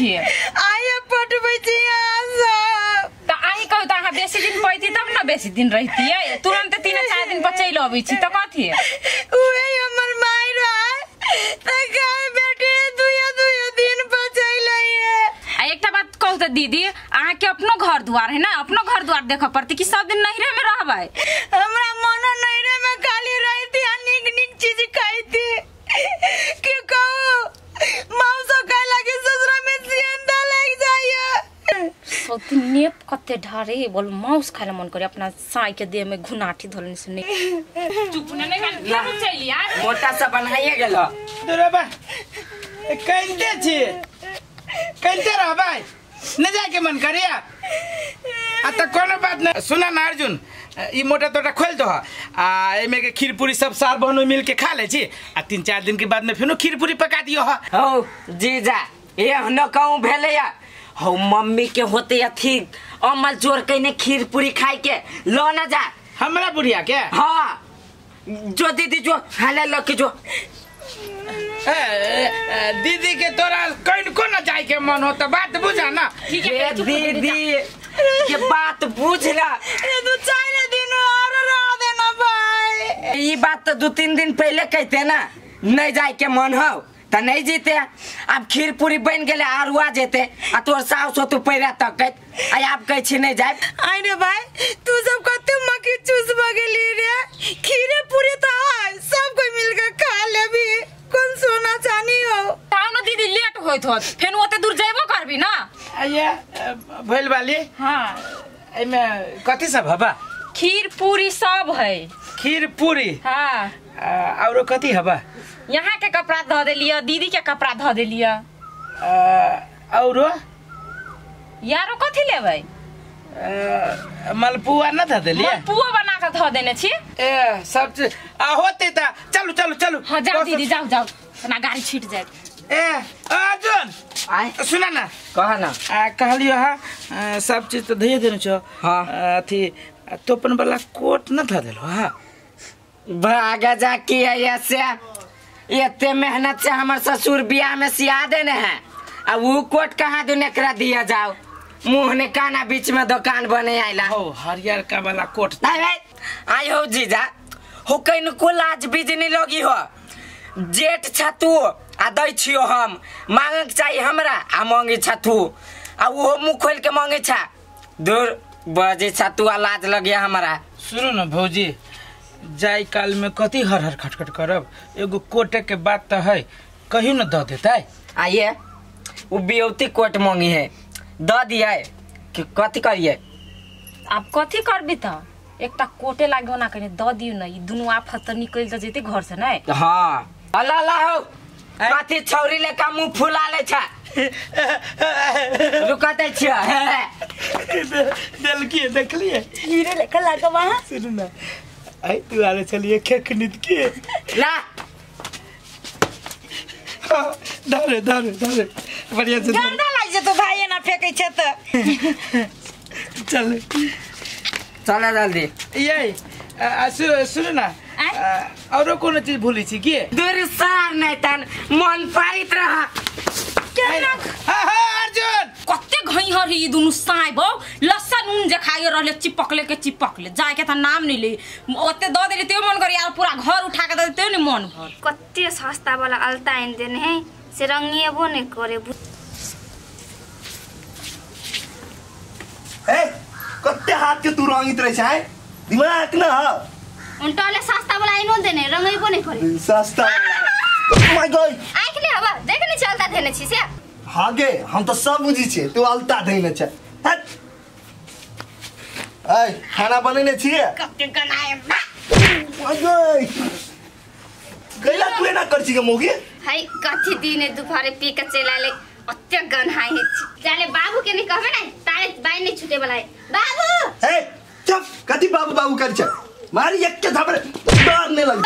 छी आय पट बचिया सब त आइ कहू त हम बेसी दिन पइती तब न बेसी दिन रहतियै तुरन्त 3-4 दिन बचैल अबै छी त कथि उहे हमर माई रह त गाय बेटे दुया दिन बचैलैये आ एकटा बात कहू त दीदी आहा के अपनो घर द्वार है ना अपनो घर द्वार देख पड़ते कि सब दिन नहिरे में रहबै हमरा मन नहिरे में खाली रहती आ निक निक चीज खाइती के कहू मौसा का लगे ससुरा में जिंदा लग जाइए सोती नेप कते ढारे बोल मौस खाले मन करे अपना साई के देह में घुनाठी धोलने से नहीं चुप न निकल क्या चली यार मोटा सा बनाइए गेलो तोरे बा कंते छी कंते रह भाई न जाय के मन करे आ त कोनो बात न सुना ना अर्जुन ई मोटा तोटा खोल दो आ एमे के खीर पूरी सब सार बहनो मिल के खा ले छी आ 3-4 दिन के बाद में फेनो खीर पूरी पका दियो हो जीजा ए न कहू भेले या हो मम्मी के होते अथी अमल जोर कइने खीर पूरी खाई के लो ना जा हमरा बुढ़िया के हां जो दीदी जो हाले ल के जो दीदी के तोरा कइन को ना जाय के मन हो त बात बुझा ना ठीक है दीदी ये बात बुझ ला ए दू चार दिन और रह देना भाई ये बात तो 2-3 दिन पहले कहते ना नहीं जाय के मन हो त नहीं जीते अब खीर पूरी बन गेले आरुआ जेते आ तोर सास हो तू पैरा तकत आ आप कह छी नहीं जाय आइ रे भाई तू सब कते मक्खी चूस भ गेली रे खीर पूरी त है सब कोई मिल के खा लेबी कोन सोना चानी हो तानो दीदी लेट होत हो फेन ओते दूर जाइबो करबी ना आइए भइल वाली हां एमे कथि सब हबा खीर पूरी सब है खीर पूरी हां औरो कथि हबा यहाँ के कपड़ा धो देलिया दीदी के कपड़ा धो देलिया औरो यारो कथि लेबै मलपुआ न धो देलिया मलपुआ बना के धो देने छी ए सब चीज आ होते त चलू चलू चलू हां जाओ दीदी जाओ जाओ ना गाड़ी छीट जाए ए अर्जुन आय सुना ना कह ना आ कहलियो हां सब चीज त धो देने छ हां अथी तोपन वाला कोट न धो देलो हां भागा जाके ऐसे इतने मेहनत से हमर ससुर बियाह में सिया देने हैं अब वो कोट कहाँ दुने करा दिया जाओ मुँह ने काना बीच में दुकान बने आइला हो हरियर का वाला कोट आई हो जीजा हो कहीं को लाज बीजनी लोगी हो जेठ छतु आ दै छियो हम मांग चाहिए हमरा आ मांगी छतु आ वो मुँह खोल के मांगे छा दूर बजे छतु आ लाज लगिया हमरा सुनो न भौजी जाय काल में कति हर हर खटखट करब एगो कोटे के बात त है कहियो न द देतै आइए उ बियौती कोट मांगी है द दियै कि कथि करियै आप कथि करबी त एकटा कोटे लागो ना कने द दियौ न ई दुनु आफत त निकल ज जेते घर से नै हां अल्लाह अल्लाह हो कथि छौरी ले का मुंह फुला ले छ रुकतै छ देलकी देखलिए हीरे ले का लाग वहां सुन ना आई तू आले चलिए खेख नित के ला धरे धरे धरे बढ़िया से गंदा लाग जे तो भाई ना फेकै छै त चल चल जल्दी ये सुन ना औरो कोनो चीज भूली छी के दूर सार नै तन मन पारित रह केना हा अर्जुन कते घई हर ई दुनु साइबो लसन उन जे खाइ रहले चिपकले जाय के त नाम नै ले ओते द देली ते मन कर यार पूरा घर उठा के द ते नै मन भर कते सस्ता वाला अलता इन देन है से रंगिएबो नै करे ए कते हाथ के तू रंगित रह छै दिमाग न ह उन टले सस्ता वाला इनो देने रंगिएबो नै करे सस्ता ओ माय गॉड आंख नै हवा देख नै चलता देने छी से हागे हम तो सब बुझी छे तू अलता धइले छ हट ए खाना बनेने छिए कते गनाए ओय गइला तूले ना कर छी के मोगी हाय कथि दिने दुपारे पी के चलाले अत्य गनाए छी जाले बाबू के नै कहबे नै तारे बाई नै छुटे वाला है बाबू ए चुप कथि बाबू बाबू कर छ मारी एक के धबरे मारने लग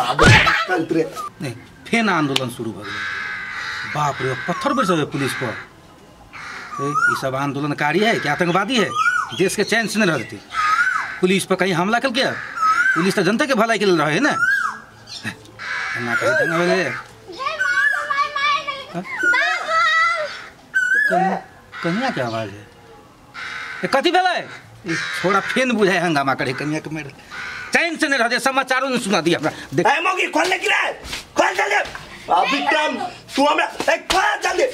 बाबू तंत्र नै फेन आंदोलन शुरू हो गए बाप रे पत्थर बरस गए पुलिस पर ये सब आंदोलनकारी है कि आतंकवादी है देश के चैन से नहीं रहती पुलिस पर कहीं हमला कर गया पुलिस तो जनता के भलाई के लिए रहे ना कन्या क्या आवाज है? कथी भेलै? थोड़ा फेन बुझाए हंगामा करे कन्या के मेरे चैन से नहीं रहते। समाचारों ने सुना दिया मौगी खोल ले किराए खोल चल दे अभी काम तू हमरा खोल चल दे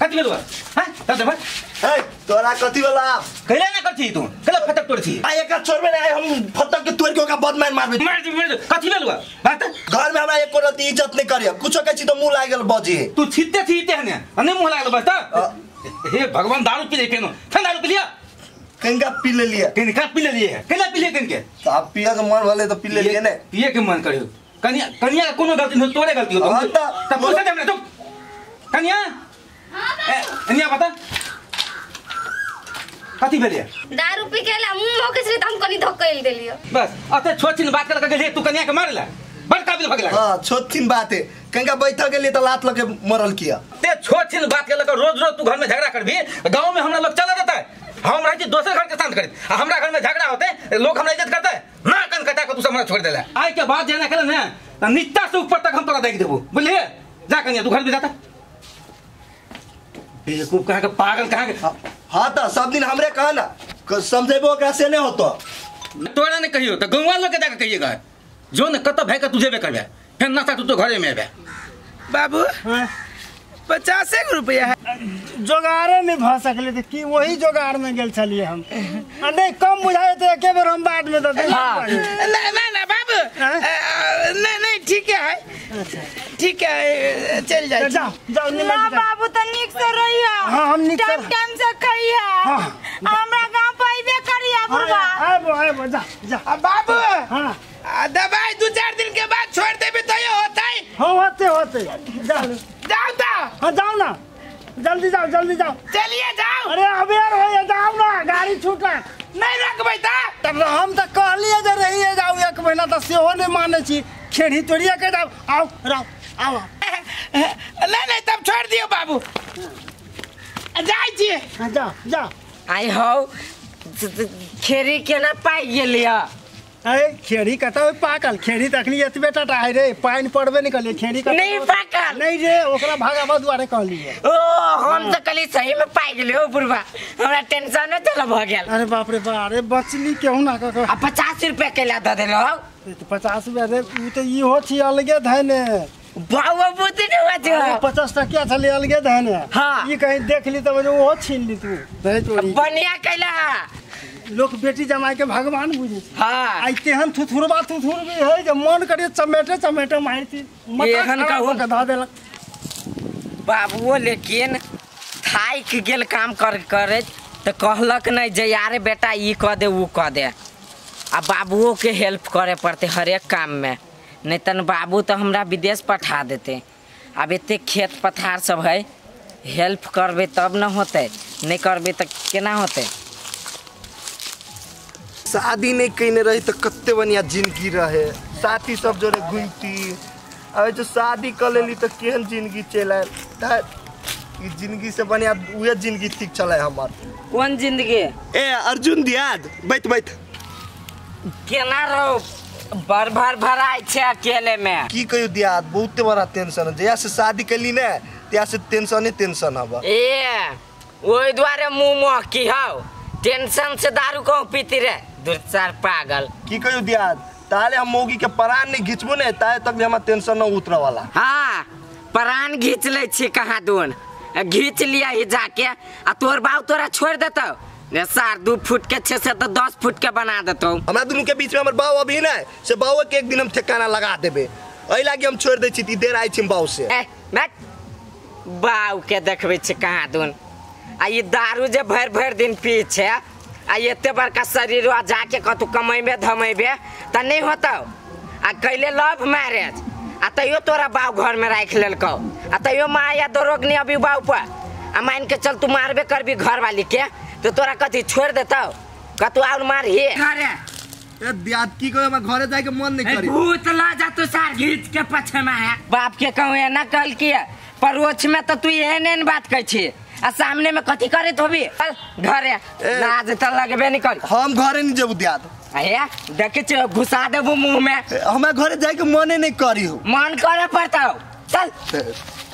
कथी भेलु हां तब देख ए तोरा कथी वाला कहले ना कथी तू कहले फटक तोड़ छी आ एक छोर में आए हम फटक के तोड़ के ओका बदमाश मारबे मार कथी भेलु बात घर में हमरा एक रति इज्जत नहीं करियो कुछो कहि त मुंह लागल बजे तू छिते हने हने मुंह लागल बस त हे भगवान दारू पी ले केनो ठंडा दारू पी लिया कनका पी ले लिया कनका पी ले लिया केना पी ले कनके तो आप पिया के मन वाले तो पी ले लिया ने पिए के मन करियो कन्या कन्या कोनो गलती न तोरे गलती हो तो पूछे हमने तो कन्या हां कन्या बता कथी भेलिया दारू पी केला मुंह होके से हम कनी धकैल देलियो बस अते छोटिन बात कर के तू कन्या के मारला बड़का बिल भगला हां छोटिन बात है कनका बैठा के लिए तो लात लगे मरल किया छोटी बात के लगा रोज रोज तू घर में झगड़ा कर भी गांव में हमरा लोग चला जाता है हम रह दोसर घर के साथ करे हमरा घर में झगड़ा होते लोग हमरा इज्जत करते ना कन कटा के तू हमरा छोड़ देला आज के बाद जाना करे ना त नीचा से ऊपर तक हम तोरा देख देबो बुझलिए जा कन्या तू घर भी जाता बेवकूफ कह के पागल कह के हां त सब दिन हमरे कह ना समझेबो कैसे नहीं होतो तोरा ने कहियो त गांव वालों के जाके कहिएगा जो न कत भाई का तुझे बे करबे फिर ना तू तो घरे में बे बाबू 50 रुपया है जोगारे में भ सकले थे कि वही जोगार में गेल चलिए हम नहीं कम बुझाए तो एके बेर हम बाद में दे नहीं नहीं बाबू नहीं नहीं ठीक है अच्छा ठीक है चल जाए जाओ जाओ निमन बाबू त निक से रहिया हां हम निक से टाइम से कहिया हां हमरा गांव पइबे करिया बुढ़वा आबो जा जा बाबू हां दवाई 2-4 दिन के बाद छोड़ देबे तो होता है हो होते होते जा जाओ ता हां जाओ ना जल्दी जाओ चलिए जाओ अरे अबेर होए जाओ ना गाड़ी छूटा नहीं रखबै ता तब हम त कहलिए जे रहिए जाओ एक महीना त सेहो नहीं माने छी खेड़ी तोड़िया के जाओ आओ राव आओ नहीं तब छोड़ दियो बाबू जाई छी हां जा जा आई हो खेड़ी केना पाइ गेलिया अरे खेड़ी कता हो पाकल खेड़ी तखनी एतबे टटाई रे पानी पड़बे नहीं करले खेड़ी कता नहीं पाकल नहीं रे ओकरा भागावा दुआरे कहलिए ओ हम त कली सही में पाइ गेले ओ बुढ़वा हमरा टेंशन न चल भ गेल अरे बाप रे बा अरे बचली केहू ना क आ 50 रुपया केला द देलो त 50 रुपया रे उ त ई हो छी अलगे धने बाबू बुती न हो जे 50 टका छले अलगे धने हां ई कहीं देख ली त वो छीन ली तू बनिया केला लोग बेटी जमाई के भगवान बुझे हां आई तेहन थुथुरबा थुथुर भी है जे मन करे चमेटे मारती एहन का हो धा देला बाबूओ लेकिन थाइक गेल काम करे त कहलक नहीं जे यारे बेटा ई क दे उ क दे आ बाबूओ के हेल्प करे पड़ते हर एक काम में नहीं तन बाबू तो हमरा विदेश पठा देते अब एते खेत पथार सब है हेल्प करबे तब न होते नहीं करबे त केना होते शादी नहीं कईने रही तो कत्ते बनिया जिंदगी रहे साथी सब जोरे घूमती अब जो शादी कर लेली तो केहन जिंदगी चले ई जिंदगी से बनिया उहे जिंदगी ठीक चले हमार कौन जिंदगी ए अर्जुन दियाद बैठ बैठ केना रहो भर भराई छे अकेले में की कहियो दियाद बहुत बड़ा टेंशन है जया से शादी कली ने त्या से टेंशन हब ए ओई द्वारे मुंह मोह की हाउ टेंशन से दारू को पीती रे दुर्चार पागल की कहियो दियाद ताले हम मौगी के प्राण नहीं घिचबो ने ताए तक हम टेंशन न उतरे वाला हां प्राण घिच ले छी कहां दोन घिच लिया ही जाके आ तोर बाऊ तोरा छोड़ देतौ ने सार 2 फुट के 6 से 10 फुट के बना देतौ हमरा दोनों के बीच में हमर बाऊ अभी नहीं से बाऊ के एक दिन हम ठिकाना लगा देबे ओइ लागि हम छोड़ दे छी ती देर आई छी बाऊ से ए बैठ बाऊ के देखबे छी कहां दोन आ ये दारू जे भर दिन पी छे आ एते बड़का शरीर आ जाके कतु कमैबे धमैबे त नहीं होतौ आ कैले लव मैरिज आ तइयो तोरा बाऊ घर में राख लेलकौ आ तइयो माया दरोगनी अभी बाऊ पर आ मान के चल तू मारबे करबी घर वाली के तो तोरा कथी छोड़ देतौ कतु और मार हे घरे ए ब्याद की को हम घरे जाके मन नहीं करी भूत ला जा तू सार घीच के पछमा है बाप के कहू है ना कल के परोछ में त तू एहन बात कह छी आ सामने में कथी करे तो भी घर लाज त लगबे नहीं कर हम घरे नहीं जेबू दिया। देखे घुसा देबू मुँह में, हमारे घर जाए के मने नहीं करी हो, मन करे पड़ता हो, चल।